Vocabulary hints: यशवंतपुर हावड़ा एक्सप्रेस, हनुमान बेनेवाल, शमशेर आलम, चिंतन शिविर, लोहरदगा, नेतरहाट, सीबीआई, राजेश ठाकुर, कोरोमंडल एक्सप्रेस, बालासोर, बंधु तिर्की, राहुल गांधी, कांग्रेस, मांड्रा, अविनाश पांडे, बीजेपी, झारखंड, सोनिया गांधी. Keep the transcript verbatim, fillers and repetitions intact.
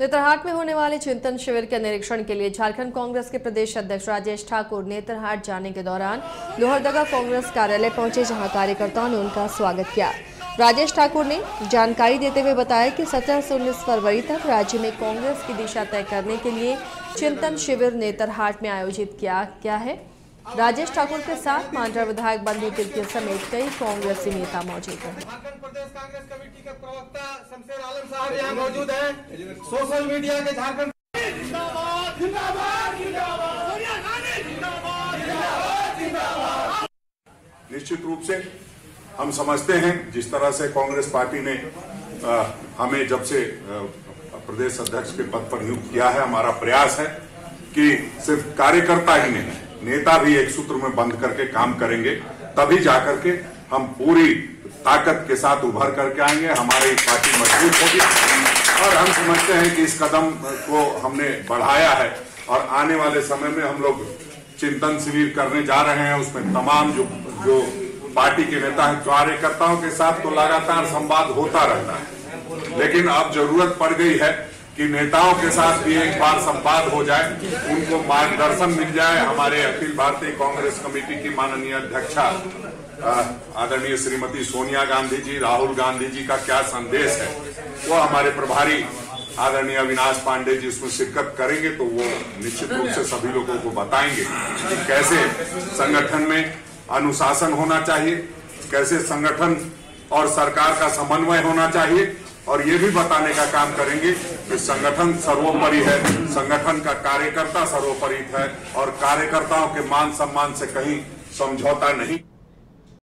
नेतरहाट में होने वाले चिंतन शिविर के निरीक्षण के लिए झारखंड कांग्रेस के प्रदेश अध्यक्ष राजेश ठाकुर नेतरहाट जाने के दौरान लोहरदगा कांग्रेस कार्यालय पहुंचे, जहां कार्यकर्ताओं ने उनका स्वागत किया। राजेश ठाकुर ने जानकारी देते हुए बताया कि सत्रह से उन्नीस फरवरी तक राज्य में कांग्रेस की दिशा तय करने के लिए चिंतन शिविर नेतरहाट में आयोजित किया गया है। राजेश ठाकुर के साथ मांड्रा विधायक बंधु तिर्की समेत कई कांग्रेसी नेता मौजूद हैं। झारखंड प्रदेश कांग्रेस कमेटी के प्रवक्ता शमशेर आलम साहब यहाँ मौजूद हैं। सोशल मीडिया के झारखंड जिंदाबाद जिंदाबाद जिंदाबाद सोनिया गांधी जिंदाबाद जिंदाबाद जिंदाबाद। निश्चित रूप से हम समझते हैं जिस तरह से कांग्रेस पार्टी ने आ, हमें जब से आ, प्रदेश अध्यक्ष के पद पर नियुक्त किया है, हमारा प्रयास है कि सिर्फ कार्यकर्ता ही नहीं, नेता भी एक सूत्र में बंद करके काम करेंगे, तभी जाकर के हम पूरी ताकत के साथ उभर करके आएंगे, हमारी पार्टी मजबूत होगी। और हम समझते हैं कि इस कदम को हमने बढ़ाया है और आने वाले समय में हम लोग चिंतन शिविर करने जा रहे हैं। उसमें तमाम जो जो पार्टी के नेता हैं, कार्यकर्ताओं के साथ तो लगातार संवाद होता रहता है, लेकिन अब जरूरत पड़ गई है कि नेताओं के साथ भी एक बार संवाद हो जाए, उनको मार्गदर्शन मिल जाए। हमारे अखिल भारतीय कांग्रेस कमेटी की माननीय अध्यक्षा आदरणीय श्रीमती सोनिया गांधी जी, राहुल गांधी जी का क्या संदेश है, वो हमारे प्रभारी आदरणीय अविनाश पांडे जी उसमें शिरकत करेंगे, तो वो निश्चित रूप से सभी लोगों को बताएंगे कि कैसे संगठन में अनुशासन होना चाहिए, कैसे संगठन और सरकार का समन्वय होना चाहिए, और ये भी बताने का काम करेंगे कि संगठन सर्वोपरि है, संगठन का कार्यकर्ता सर्वोपरि है और कार्यकर्ताओं के मान सम्मान से कहीं समझौता नहीं।